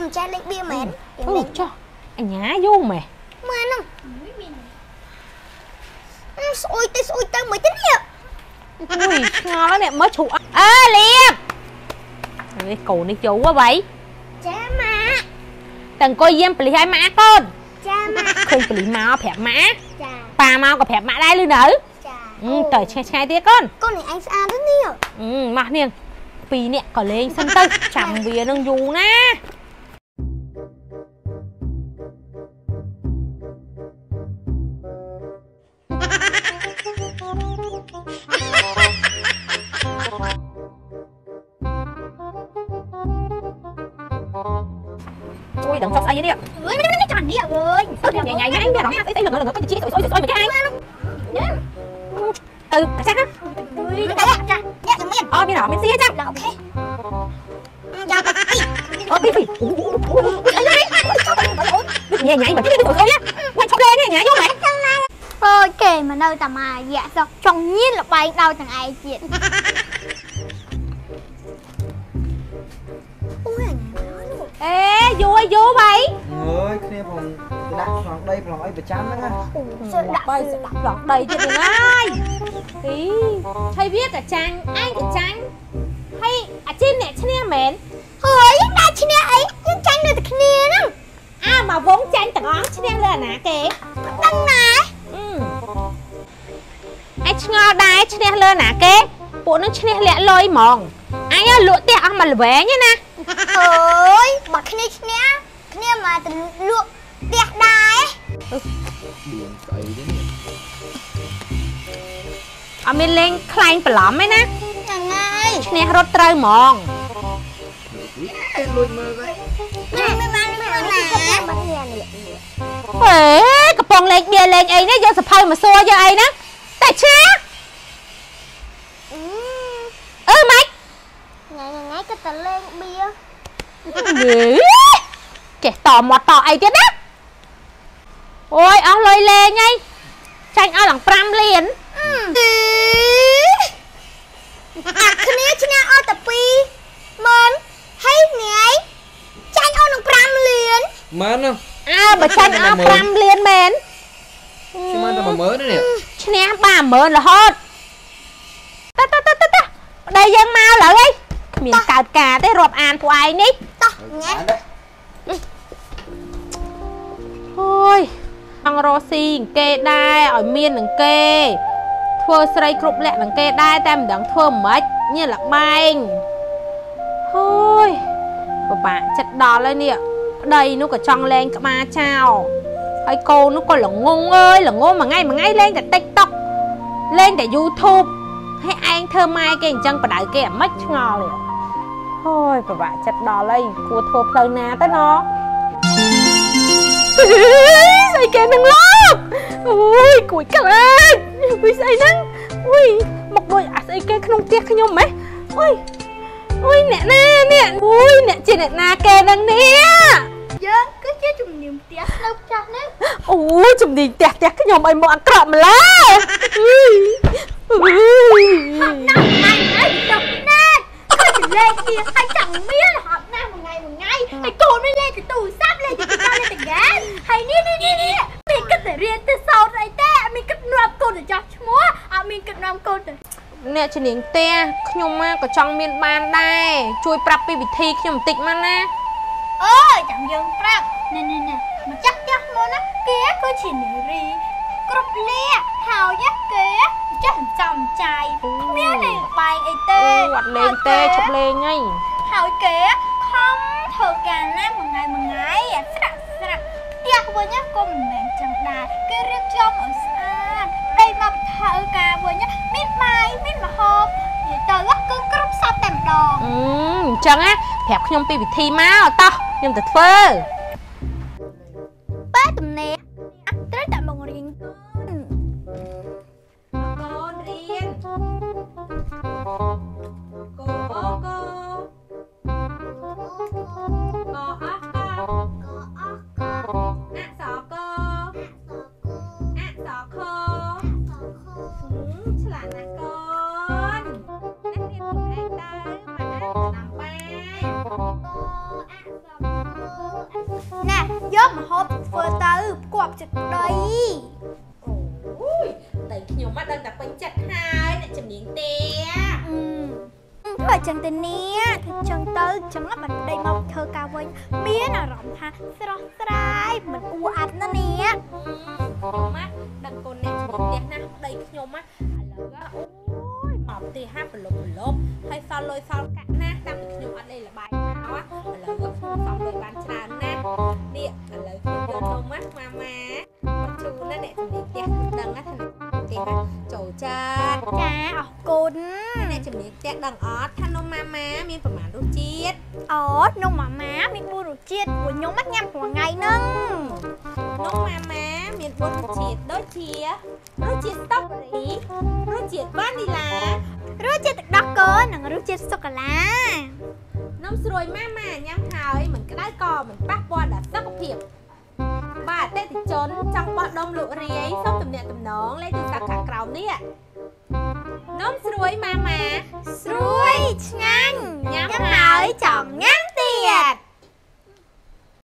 bia mà chai lấy bia mến. Thôi cho, anh nhá vô mày. Mến không? Ôi tao mới tính Liệp. Ui, ngon lắm nè, mới thuộc. Ê Liệp, cái cụ này chú quá vậy. Chá má. Tần coi dêm bị hai má con. Chá má. Khi bị mau phẹp má. Chá. Bà mau còn phẹp má đây luôn nữ. Chá. Trời chai chai tía con. Con này anh xa rất nhiều. Mà niềng. ปีเนี่ยก็เลยฉันตึกจำเวียนึงอยู่นะอุ้ยดังจับไอ้เนี่ยเฮ้ยไม่จันเนี่ยเว้ยตึกใหญ่ใหญ่นะไอ้เนี่ยหลังไอ้หลังหลังก็จะชี้สวยๆไปให้เนี่ยตึกจ้ะจ้ะอ๋อมีหรอไม่ซีจ้ะโอเคจ้ะอ๋อพี่พี่โอ้โหเนี่ยไงแบบที่พี่บอกเขาเนี่ยวันชกเลยเนี่ยไงยุ่งไหมโอเคมันเอาแต่มาแย่ซะจงยิ่งละไปเราถึงไอเจียนเอ๊ยยูไอยูไปเฮ้ยคือผมดักหลอกได้หลอกไอ้ประจันนะฮะดักหลอกได้จะเป็นไงÝ, thầy biết cả chàng, ai cả chàng hay ở trên nè trên nè mến Hồi, nhưng mà trên nè ấy, nhưng chàng này thật nè lắm À mà vốn chàng tặng óng trên nè lên à kìa Tăng này Ai chẳng ngờ đáy trên nè lên à kìa Bộ nó trên nè lẽ lôi mòn Ai nhớ lụa tiệt óng mà lẻ nhé nè Hồi, bỏ trên nè mà tình lụa tiệt đáy Điền cậy đến nèเอาไม่เล่งคลายปลอมไหมนะยังไงเนี่ยรถเตยมองลุยมือไปเฮ้ยกระป๋องเล็กเบียร์เล็กไอ้เนี่ยยาสะพายมาโซ่ยาไอ้นะแต่เชื่อเออไหมยังไงก็แต่เล่งเบียร์เก๋ต่อหมดต่อไอ้เด็ดนะโอ้ยเอาลอยเลงไงฉันเอาหลังปรำเหรียญอักขณิชนะเอาแต่ปีมันให้ไงฉันเอาหนังปรำเหรียญมันอ่ะอ้าวมาฉันเอาปรำเหรียญเหม็นชิมันแต่มาเมินเนี่ยชนะป่าเมินละฮอดตะตะตะตะตะได้ยังมาเหรอไงมีกาดกาได้รอบอ่านผู้ไอ้นี่ต่อไงโอ้ยต้องรอซิงเกได้อ๋อเมียนหนังเกเพื่อใส่กรุ๊ปแหละหนังเกได้แต่มันดังเพิ่มไหมเนี่ยหลักแมงเฮ้ยป่าจัดดอเลยเนี่ยได้นุกกระชองแรงกับมาเช้าไอ้โกนุกก็หลงงงเอ้ยหลงงงมาไงเล่นแต่ TikTok เล่นแต่ YouTube ให้ไอ้เธอไม่เก่งจังป่าได้เก่งไม่งอเลยเฮ้ยป่าจัดดอเลยกลัวเธอเพลินนะแต่เนาะใส่เกมทั้งรอบโอ้ยกุยกันเลยวิใส่นั่งอุ้ยหมกโดยอาใส่เกมขนมเตี้ยขยมไหมอุ้ยอุ้ยเนี่ยนาเนี่ยอุ้ยเนี่ยจีเนี่ยนาแกดังเนี้ยเยอะก็เชื่อจุ่มดิ่มเตี้ยนกจัดนะโอ้ยจุ่มดิ่มเตี้ยเตี้ยขยมไอ้หมอนกรอบมาแล้วอุ้ยอุ้ยหอบน้ำไอ้ไอ้ดอกนั่นก็ถึงเลยเตี้ยใครจังเมียหอบน้ำมึงไงไอ้โกนไม่เล่นแต่ตู่ซับเลยแต่ตู่เล่นแต่แกไอ้นี่มีกับแต่เรียนแต่สอนไอ้เต้มีกับนวมโกนแต่จับชัวเอามีกับนวมโกนแต่เนี่ยฉันเองเต้ขยมมากกับจองเมียนบานได้ช่วยปรับไปวิธีขยมติดมันนะเออจังยังปรับเนี่ยมาจักโมนะเก๋คือฉินรีกรุบเลี้ยหาวยักเก๋จังจำใจเมียหนึ่งไปไอ้เต้หวัดเลงเต้ฉุบเลงไงหาวเก๋เธอการน่ามึงไงอ่ะสระเดียกวันนี้กลมเหมือนจังดาก็เรียกยอมเอาสานได้มาเธอการวันนี้มิดมาหอบเดี๋ยวเธอก็กรุบซาเต็มดองจังอ่ะแผลขยมปีวิธีมาอ่ะต่อยมติดเฟอร์ป้าตุ่มเนี้ยตั้งแต่โรงเรียน nhớp mà hộp phở ta ướp quạp chật đầy. Ôi, tẩy cái nhóm mắt đang đặt bánh chặt hai, lại chầm miếng tè. Thôi chẳng tên nè, thật chẳng tư, chẳng lắm mà đầy mọc thơ cao vinh. Miếng là rộng ha, xa rõ xa rai, mình u ạt nó nè. Nhóm mắt, đặt con nè chầm miếng tè nè, đầy cái nhóm mắt. Ôi, mọc tè ha, phần lộp, hơi sao lôi sao cả nè, đặt cái nhóm mắt đây là bài. จ้าอ๋อโกนนี่แหละจะมีแก้วดังนะท่านเด็กจ้าโจจ้าจ้าอ๋อโกนนี่แหละจะมีแก้วดังออดท่านน้องมาม่ามีประมาณรสชีสอ๋อน้องมาม่ามีบุรุษชีสบุญยงมัดยำหัวไงนึงน้องมาม่ามีบุรุษชีสรสชีสต้องรีรสชีสบ้านดีละรสชีสตะกะลารสชีสตะกะลา น้ำสวยมากๆยังหายเหมือนก็ได้ก่อเหมือนป้าปอดแบบซักเพียบบ้าเต้ติจนจังปอดดมหลุดเรียยส้มตำเนี่ยตำนองเลยดูสักขากราวเนี่ยน้ำสวยมาม่าสวยงาม